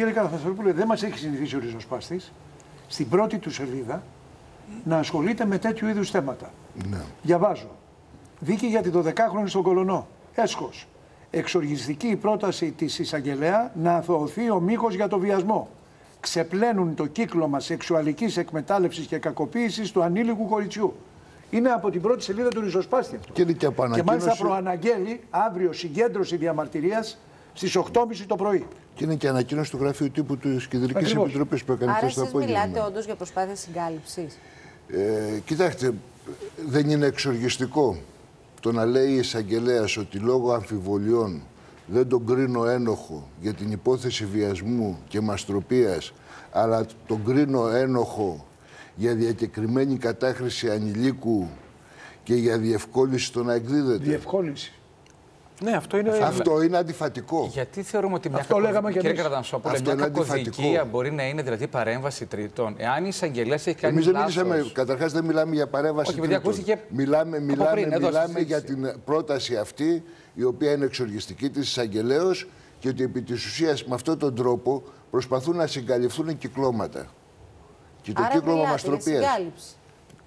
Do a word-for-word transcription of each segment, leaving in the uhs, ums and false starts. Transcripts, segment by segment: Κύριε Καραθανασόπουλε, δεν μας έχει συνηθίσει ο Ριζοσπάστης στην πρώτη του σελίδα να ασχολείται με τέτοιου είδους θέματα. Ναι. Διαβάζω. Δίκη για την δωδεκάχρονη στον Κολωνό. Έσχος. Εξοργιστική πρόταση της εισαγγελέα να αθωωωθεί ο μήχος για το βιασμό. Ξεπλένουν το κύκλωμα σεξουαλικής εκμετάλλευσης και κακοποίησης του ανήλικου κοριτσιού. Είναι από την πρώτη σελίδα του Ριζοσπάστη αυτό. Και, και, και μάλιστα προαναγγέλει αύριο συγκέντρωση διαμαρτυρίας στις οκτώ και τριάντα το πρωί. Και είναι και ανακοίνωση του γραφείου τύπου της Κεντρικής Επιτροπής που έκανε χθες το απόγευμα. Άρα εσείς μιλάτε όντως για προσπάθεια συγκάλυψης? Ε, κοιτάξτε, δεν είναι εξοργιστικό το να λέει η εισαγγελέας ότι λόγω αμφιβολιών δεν τον κρίνω ένοχο για την υπόθεση βιασμού και μαστροπίας, αλλά τον κρίνω ένοχο για διακεκριμένη κατάχρηση ανηλίκου και για διευκόλυνση το να εκδίδεται. Διευκόλυνση. Ναι, αυτό είναι, αυτό είναι αντιφατικό. Γιατί θεωρούμε ότι μια, κακο... κύριε Καραθανασόπουλε, μια κακοδικία μπορεί να είναι δηλαδή παρέμβαση τρίτων? Εάν η εισαγγελέα έχει κάνει εμείς δεν λάθος... μιλήσαμε, καταρχάς δεν μιλάμε για παρέμβαση Όχι, τρίτων. Ακούστηκε... Μιλάμε, μιλάμε, πριν, μιλάμε για την πρόταση αυτή, η οποία είναι εξοργιστική της εισαγγελέως και ότι επί της ουσίας με αυτόν τον τρόπο προσπαθούν να συγκαλυφθούν κυκλώματα. Και το Άρα κύκλωμα μαστροπίας.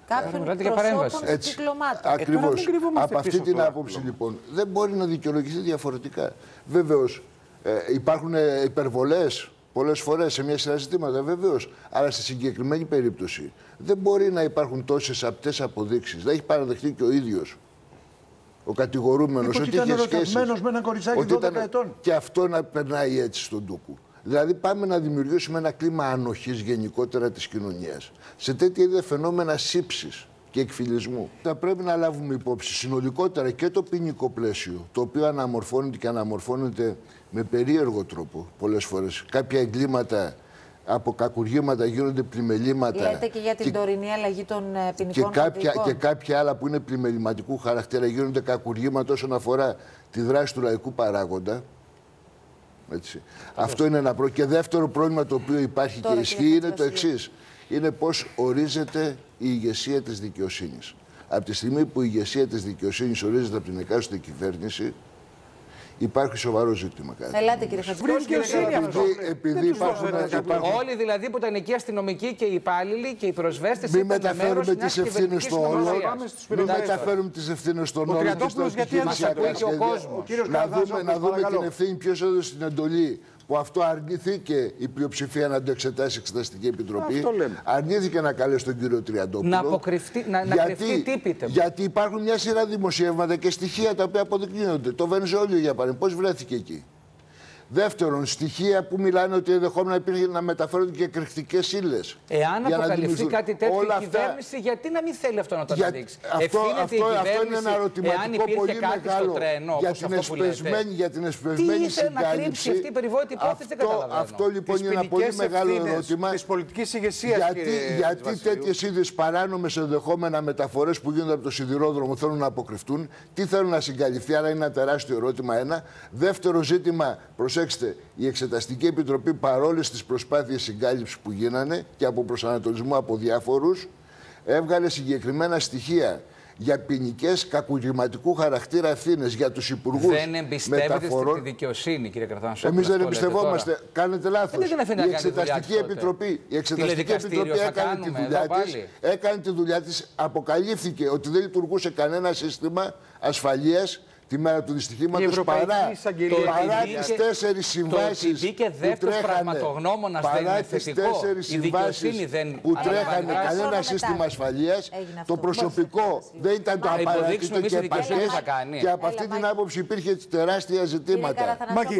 Κάποιον προσώπων κυκλωμάτων. Ακριβώς. Από αυτή την άποψη λοιπόν δεν μπορεί να δικαιολογηθεί διαφορετικά. Βέβαιως ε, υπάρχουν υπερβολές πολλές φορές σε μια σειρά ζητήματα, βέβαιως. Αλλά στη συγκεκριμένη περίπτωση δεν μπορεί να υπάρχουν τόσες απτές αποδείξεις. Δεν έχει παραδεχτεί και ο ίδιος ο κατηγορούμενος ότι είχε σχέσεις. Με ένα κοριτσάκι δώδεκα ετών. Και αυτό να περνάει έτσι στον τούκο. Δηλαδή πάμε να δημιουργήσουμε ένα κλίμα ανοχής γενικότερα της κοινωνίας. Σε τέτοια είδη φαινόμενα σύψης και εκφυλισμού. Θα πρέπει να λάβουμε υπόψη συνολικότερα και το ποινικό πλαίσιο, το οποίο αναμορφώνεται και αναμορφώνεται με περίεργο τρόπο πολλές φορές. Κάποια εγκλήματα από κακουργήματα γίνονται πλημελήματα. Λέτε και για την και, τωρινή αλλαγή των ποινικών και κάποια, και κάποια άλλα που είναι πλημεληματικού χαρακτήρα γίνονται κακουργήματα όσον αφορά τη δράση του λαϊκού παράγοντα. Έτσι. Αυτό είναι ένα πρόβλημα. Και δεύτερο πρόβλημα το οποίο υπάρχει Τώρα, και ισχύει είναι το εξής. Είναι πώς ορίζεται η ηγεσία της δικαιοσύνης. Από τη στιγμή που η ηγεσία της δικαιοσύνης ορίζεται από την εκάστοτε κυβέρνηση, υπάρχει σοβαρό ζήτημα. Ελάτε κύριε Χαζηκό. Όλοι δηλαδή που ήταν εκεί αστυνομικοί και οι υπάλληλοι και οι προσβέστες. Μην μεταφέρουμε τις ευθύνες στον όλο. Μην μεταφέρουμε τις ευθύνες στον όλο. Να δούμε την ευθύνη ποιος έδωσε την εντολή. Που αυτό αρνηθήκε η πλειοψηφία να το εξετάσει η Εξεταστική Επιτροπή. Αρνήθηκε να καλέσει τον κύριο Τριαντόπουλο. Να αποκρυφτεί, να, να κρυφτεί τύπητε. Γιατί υπάρχουν μια σειρά δημοσιεύματα και στοιχεία τα οποία αποδεικνύονται. Το βενζόλιο για παράδειγμα, πώς βρέθηκε εκεί. Δεύτερον, στοιχεία που μιλάνε ότι ενδεχόμενα υπήρχε να μεταφέρονται και εκρηκτικές ύλες. Εάν αποκαλυφθεί κάτι τέτοιο, η κυβέρνηση γιατί να μην θέλει αυτό να το αναδείξει? Αυτό, αυτό, αυτό είναι ένα ερωτηματικό πολύ μεγάλο τρένο, για, την εσπεσμένη, για την εσπεσμένη συγκάλυψη. Αυτή η περιβόητη υπόθεση δεν καταλαβαίνω. Αυτό λοιπόν τις είναι ένα πολύ μεγάλο ερώτημα. Της πολιτικής ηγεσίας, γιατί γιατί τέτοιες είδες παράνομες ενδεχόμενα μεταφορές που γίνονται από το σιδηρόδρομο θέλουν να αποκρυφτούν, τι θέλουν να συγκαλυφθεί, άρα είναι ένα τεράστιο ερώτημα ένα. Δεύτερο ζήτημα, προσέξτε, η Εξεταστική Επιτροπή παρόλες τις προσπάθειες συγκάλυψης που γίνανε και από προσανατολισμό από διάφορους, έβγαλε συγκεκριμένα στοιχεία για ποινικές κακουργηματικού χαρακτήρα ευθύνες για τους υπουργούς μεταφορών. Δεν εμπιστεύεται στη δικαιοσύνη, κύριε Καραθανασόπουλε. Εμείς δεν εμπιστευόμαστε. Κάνετε λάθος. Η Εξεταστική Επιτροπή, η Εξεταστική Επιτροπή έκανε τη δουλειά της, έκανε τη δουλειά της, αποκαλύφθηκε ότι δεν λειτουργούσε κανένα σύστημα ασφαλείας τη μέρα του δυστυχήματος, παρά τις τέσσερις συμβάσεις που τρέχανε, παρά τις τέσσερις συμβάσεις που τρέχανε κανένα σύστημα ασφαλείας, το προσωπικό δεν ήταν το απαραίτητο και επαρκές και από αυτή την άποψη υπήρχε τεράστια ζητήματα.